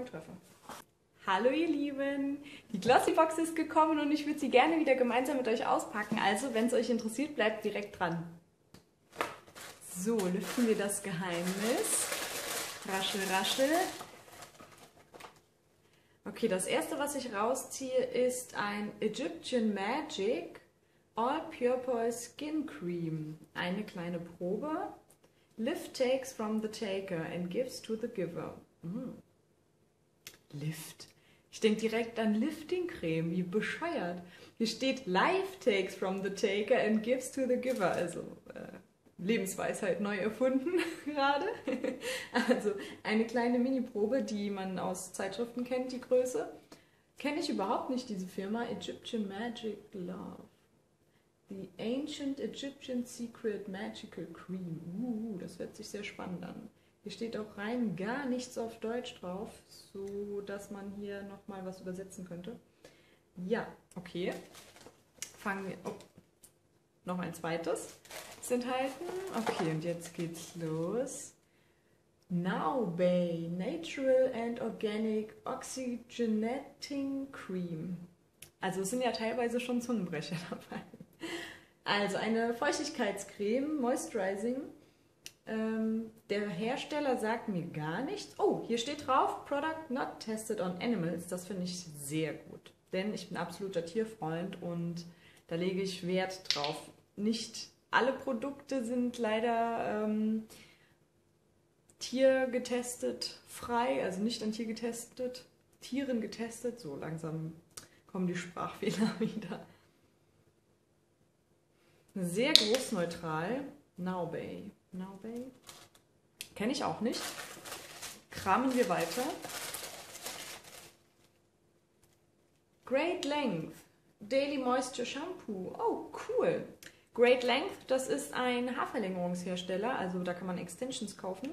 Volltreffer. Hallo ihr Lieben! Die Glossybox ist gekommen und ich würde sie gerne wieder gemeinsam mit euch auspacken. Also, wenn es euch interessiert, bleibt direkt dran. So, lüften wir das Geheimnis. Raschel, raschel. Okay, das erste, was ich rausziehe, ist ein Egyptian Magic All Purpose Skin Cream. Eine kleine Probe. Lift takes from the taker and gives to the giver. Lift. Ich denke direkt an Lifting-Creme, wie bescheuert. Hier steht Life takes from the taker and gives to the giver. Also Lebensweisheit neu erfunden gerade. Also eine kleine Mini-Probe, die man aus Zeitschriften kennt, die Größe. Kenne ich überhaupt nicht, diese Firma. Egyptian Magic Love. The Ancient Egyptian Secret Magical Cream. Das hört sich sehr spannend an. Hier steht auch rein gar nichts auf Deutsch drauf, so dass man hier nochmal was übersetzen könnte. Ja, okay. Fangen wir... Oh, noch ein zweites ist enthalten. Okay, und jetzt geht's los. Naobay Natural and Organic Oxygenating Cream. Also es sind ja teilweise schon Zungenbrecher dabei. Also eine Feuchtigkeitscreme, Moisturizing. Der Hersteller sagt mir gar nichts. Oh, hier steht drauf, Product not tested on animals. Das finde ich sehr gut, denn ich bin absoluter Tierfreund und da lege ich Wert drauf. Nicht alle Produkte sind leider tiergetestet frei, also nicht an Tieren getestet. So langsam kommen die Sprachfehler wieder. Sehr großneutral. Naobay. Naobay. Kenne ich auch nicht. Kramen wir weiter. Great Length Daily Moisture Shampoo. Oh, cool. Great Length, das ist ein Haarverlängerungshersteller, also da kann man Extensions kaufen.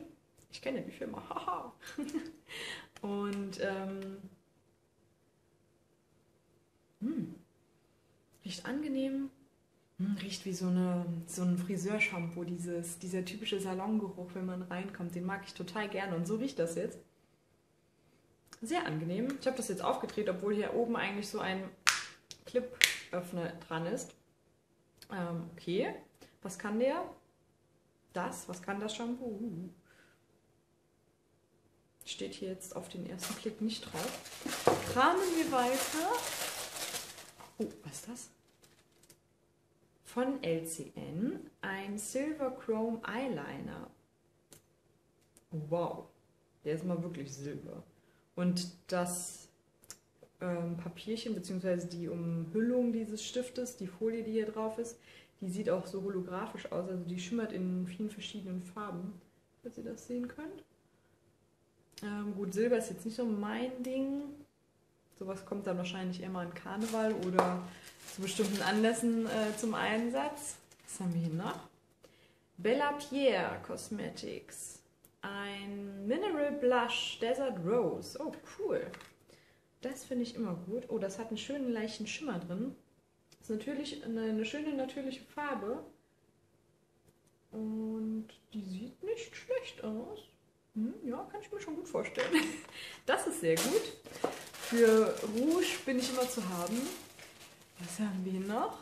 Ich kenne die Firma. Haha. Und riecht angenehm. Riecht wie so ein Friseurshampoo, dieser typische Salongeruch, wenn man reinkommt. Den mag ich total gerne und so riecht das jetzt. Sehr angenehm. Ich habe das jetzt aufgedreht, obwohl hier oben eigentlich so ein Clip-Öffner dran ist. Okay, was kann der? Was kann das Shampoo? Steht hier jetzt auf den ersten Blick nicht drauf. Kramen wir weiter. Oh, was ist das? Von LCN ein Silver Chrome Eyeliner. Wow, der ist mal wirklich silber. Und das Papierchen bzw. die Umhüllung dieses Stiftes, die Folie, die hier drauf ist, die sieht auch so holographisch aus. Also die schimmert in vielen verschiedenen Farben, falls ihr das sehen könnt. Gut, Silber ist jetzt nicht so mein Ding. Sowas kommt dann wahrscheinlich eher mal an Karneval oder zu bestimmten Anlässen zum Einsatz. Was haben wir hier noch? Bellápierre Cosmetics. Ein Mineral Blush Desert Rose. Oh, cool. Das finde ich immer gut. Oh, das hat einen schönen, leichten Schimmer drin. Das ist natürlich eine schöne, natürliche Farbe. Und die sieht nicht schlecht aus. Ja, kann ich mir schon gut vorstellen. Das ist sehr gut. Für Rouge bin ich immer zu haben. Was haben wir noch?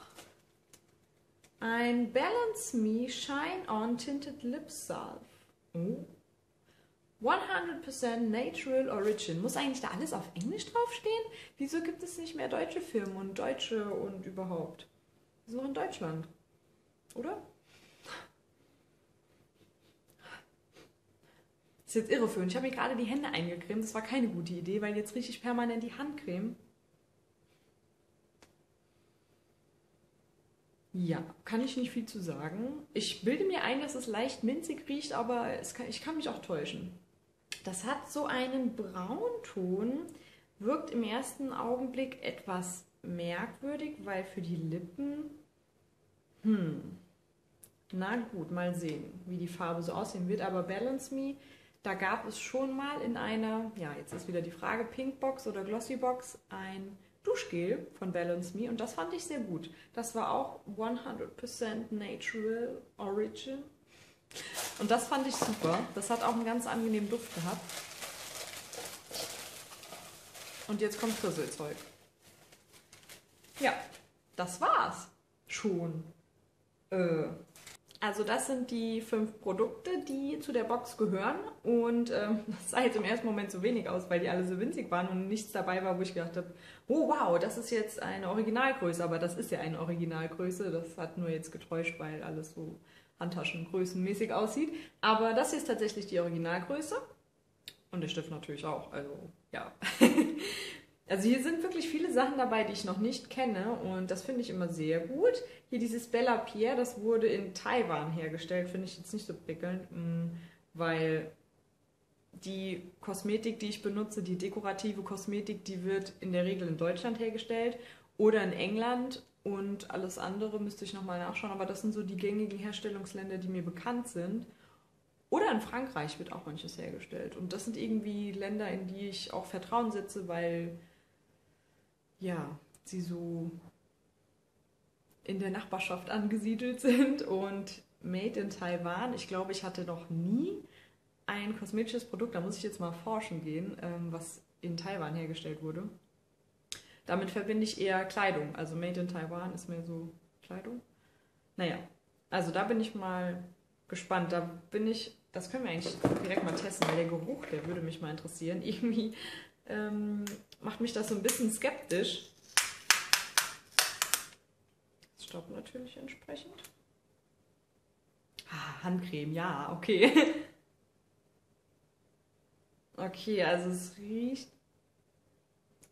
Ein Balance Me Shine On Tinted Lip Salve. 100% Natural Origin. Muss eigentlich da alles auf Englisch draufstehen? Wieso gibt es nicht mehr deutsche Firmen und Deutsche und überhaupt? Das ist noch in Deutschland, oder? Das ist jetzt irreführend. Ich habe mir gerade die Hände eingecremt. Das war keine gute Idee, weil jetzt rieche ich permanent die Handcreme. Ja, kann ich nicht viel zu sagen. Ich bilde mir ein, dass es leicht minzig riecht, aber ich kann mich auch täuschen. Das hat so einen Braunton, wirkt im ersten Augenblick etwas merkwürdig, weil für die Lippen... Na gut, mal sehen, wie die Farbe so aussehen wird. Aber Balance Me... Da gab es schon mal in einer, ja jetzt ist wieder die Frage, Pinkbox oder Glossybox, ein Duschgel von Balance Me und das fand ich sehr gut. Das war auch 100% Natural Origin und das fand ich super. Das hat auch einen ganz angenehmen Duft gehabt. Und jetzt kommt Frisselzeug. Ja, das war's schon. Also das sind die 5 Produkte, die zu der Box gehören. Und das sah jetzt im ersten Moment so wenig aus, weil die alle so winzig waren und nichts dabei war, wo ich gedacht habe, oh wow, das ist jetzt eine Originalgröße. Aber das ist ja eine Originalgröße, das hat nur jetzt getäuscht, weil alles so handtaschengrößenmäßig aussieht. Aber das hier ist tatsächlich die Originalgröße. Und der Stift natürlich auch, also ja. Also hier sind wirklich viele Sachen dabei, die ich noch nicht kenne und das finde ich immer sehr gut. Hier dieses Bellápierre, das wurde in Taiwan hergestellt, finde ich jetzt nicht so prickelnd, weil die Kosmetik, die ich benutze, die dekorative Kosmetik, die wird in der Regel in Deutschland hergestellt oder in England und alles andere müsste ich nochmal nachschauen, aber das sind so die gängigen Herstellungsländer, die mir bekannt sind. Oder in Frankreich wird auch manches hergestellt und das sind irgendwie Länder, in die ich auch Vertrauen setze, weil ja, sie so in der Nachbarschaft angesiedelt sind und Made in Taiwan. Ich glaube, ich hatte noch nie ein kosmetisches Produkt, da muss ich jetzt mal forschen gehen, was in Taiwan hergestellt wurde. Damit verbinde ich eher Kleidung, also Made in Taiwan ist mehr so Kleidung. Naja, also da bin ich mal gespannt, da bin ich, das können wir eigentlich direkt mal testen, weil der Geruch, der würde mich mal interessieren. Irgendwie macht mich das so ein bisschen skeptisch. Das staubt natürlich entsprechend. Ah, Handcreme, ja, okay. Okay, also es riecht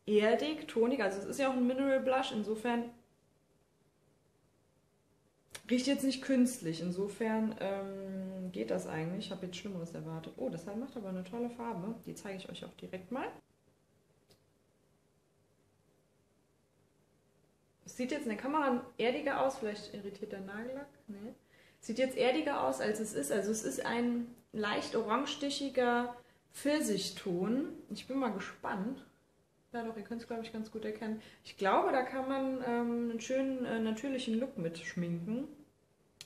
erdig, tonig, also es ist ja auch ein Mineral Blush, insofern riecht jetzt nicht künstlich, insofern geht das eigentlich. Ich habe jetzt Schlimmeres erwartet. Oh, das macht aber eine tolle Farbe. Die zeige ich euch auch direkt mal. Sieht jetzt in der Kamera erdiger aus, vielleicht irritiert der Nagellack. Nee. Sieht jetzt erdiger aus, als es ist. Also es ist ein leicht orangestichiger Pfirsichton. Ich bin mal gespannt. Ja doch, ihr könnt es, glaube ich, ganz gut erkennen. Ich glaube, da kann man einen schönen natürlichen Look mit schminken.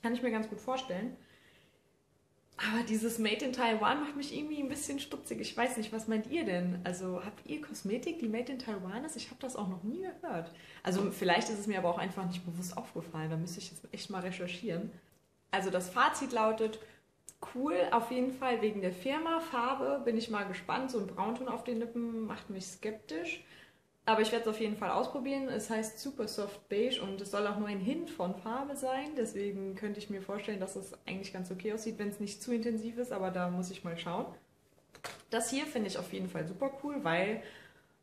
Kann ich mir ganz gut vorstellen. Aber dieses Made in Taiwan macht mich irgendwie ein bisschen stutzig. Ich weiß nicht, was meint ihr denn? Also habt ihr Kosmetik, die Made in Taiwan ist? Ich habe das auch noch nie gehört. Also vielleicht ist es mir aber auch einfach nicht bewusst aufgefallen. Da müsste ich jetzt echt mal recherchieren. Also das Fazit lautet, cool, auf jeden Fall wegen der Firma. Farbe bin ich mal gespannt. So ein Braunton auf den Lippen macht mich skeptisch. Aber ich werde es auf jeden Fall ausprobieren. Es heißt Super Soft Beige und es soll auch nur ein Hint von Farbe sein. Deswegen könnte ich mir vorstellen, dass es eigentlich ganz okay aussieht, wenn es nicht zu intensiv ist. Aber da muss ich mal schauen. Das hier finde ich auf jeden Fall super cool, weil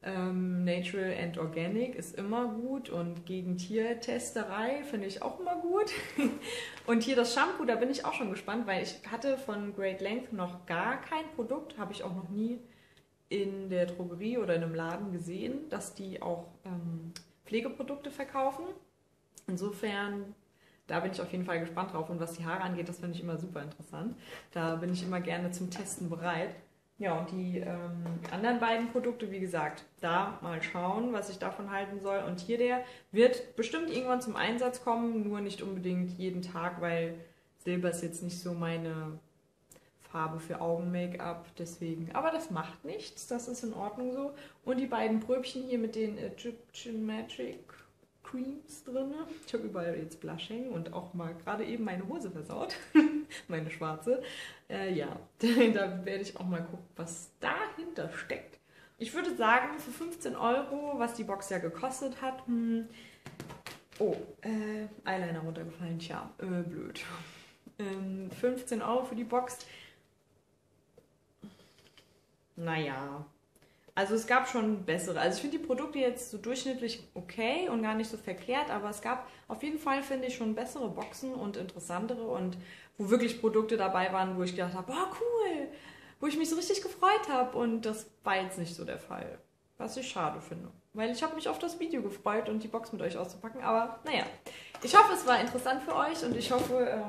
Natural and Organic ist immer gut und gegen Tiertesterei finde ich auch immer gut. Und hier das Shampoo, da bin ich auch schon gespannt, weil ich hatte von Great Lengths noch gar kein Produkt, habe ich auch noch nie in der Drogerie oder in einem Laden gesehen, dass die auch Pflegeprodukte verkaufen. Insofern, da bin ich auf jeden Fall gespannt drauf. Und was die Haare angeht, das finde ich immer super interessant. Da bin ich immer gerne zum Testen bereit. Ja, und die anderen beiden Produkte, wie gesagt, da mal schauen, was ich davon halten soll. Und hier der wird bestimmt irgendwann zum Einsatz kommen, nur nicht unbedingt jeden Tag, weil Silber ist jetzt nicht so meine Farbe für Augen-Make-up, deswegen. Aber das macht nichts, das ist in Ordnung so. Und die beiden Pröbchen hier mit den Egyptian Magic Creams drin. Ich habe überall jetzt Blushing und auch mal gerade eben meine Hose versaut. Meine schwarze. Ja, da werde ich auch mal gucken, was dahinter steckt. Ich würde sagen, für 15 €, was die Box ja gekostet hat, oh, Eyeliner runtergefallen, tja, blöd. 15 € für die Box. Naja, also es gab schon bessere. Also ich finde die Produkte jetzt so durchschnittlich okay und gar nicht so verkehrt, aber es gab auf jeden Fall, finde ich, schon bessere Boxen und interessantere und wo wirklich Produkte dabei waren, wo ich gedacht habe, boah, cool, wo ich mich so richtig gefreut habe und das war jetzt nicht so der Fall, was ich schade finde, weil ich habe mich auf das Video gefreut und die Box mit euch auszupacken, aber naja, ich hoffe, es war interessant für euch und ich hoffe,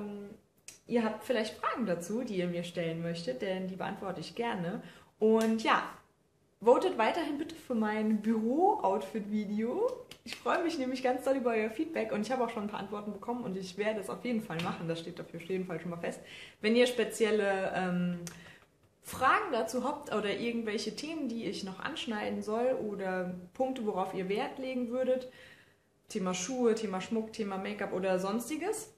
ihr habt vielleicht Fragen dazu, die ihr mir stellen möchtet, denn die beantworte ich gerne und ja, votet weiterhin bitte für mein Büro-Outfit-Video. Ich freue mich nämlich ganz doll über euer Feedback und ich habe auch schon ein paar Antworten bekommen und ich werde es auf jeden Fall machen. Das steht auf jeden Fall schon mal fest. Wenn ihr spezielle Fragen dazu habt oder irgendwelche Themen, die ich noch anschneiden soll oder Punkte, worauf ihr Wert legen würdet, Thema Schuhe, Thema Schmuck, Thema Make-up oder sonstiges,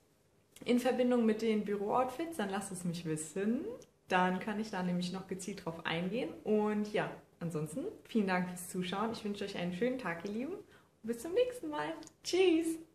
in Verbindung mit den Bürooutfits, dann lasst es mich wissen. Dann kann ich da nämlich noch gezielt drauf eingehen. Und ja, ansonsten vielen Dank fürs Zuschauen. Ich wünsche euch einen schönen Tag, ihr Lieben. Und bis zum nächsten Mal. Tschüss!